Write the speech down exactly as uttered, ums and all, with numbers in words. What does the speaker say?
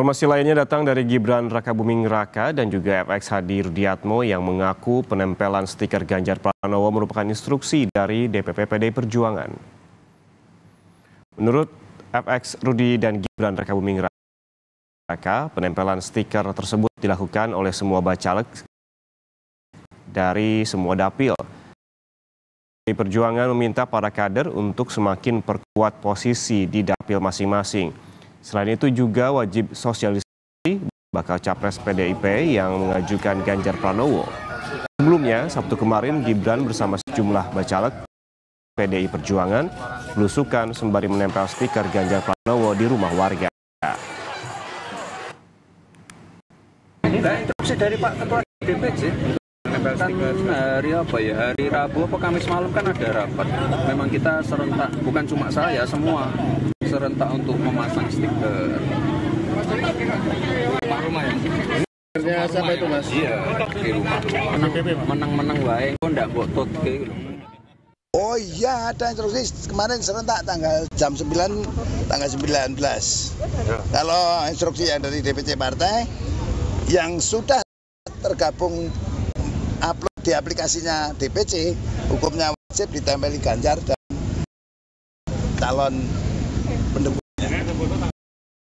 Informasi lainnya datang dari Gibran Rakabuming Raka dan juga F X Hadi Rudyatmo yang mengaku penempelan stiker Ganjar Pranowo merupakan instruksi dari D P P P D I Perjuangan. Menurut F X Rudy dan Gibran Rakabuming Raka, penempelan stiker tersebut dilakukan oleh semua bacalek dari semua dapil. P D I Perjuangan meminta para kader untuk semakin perkuat posisi di dapil masing-masing. Selain itu juga wajib sosialisasi bakal capres P D I P yang mengajukan Ganjar Pranowo. Sebelumnya, Sabtu kemarin Gibran bersama sejumlah bacalek P D I Perjuangan belusukan sembari menempel stiker Ganjar Pranowo di rumah warga. Ini instruksi dari Pak Ketua D P C sih. Kan hari apa ya, hari Rabu atau Kamis malam kan ada rapat. Memang kita serentak, bukan cuma saya, semua serentak untuk memasang stiker. Pak rumah ya? Stikernya siapa itu mas? Iya, di rumah. Menang-menang baik, kok nggak botot kayak gitu. Oh iya, ada instruksi kemarin serentak tanggal jam sembilan, tanggal sembilan belas. Kalau instruksi yang dari D P C Partai, yang sudah tergabung upload di aplikasinya D P C, hukumnya wajib ditempeli Ganjar dan calon pendukung.